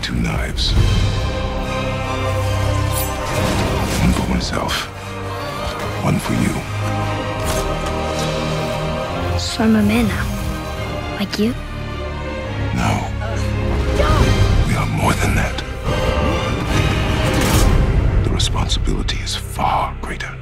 had two knives. One for myself, one for you. So I'm a man now, like you? No. We are more than that. The responsibility is far greater.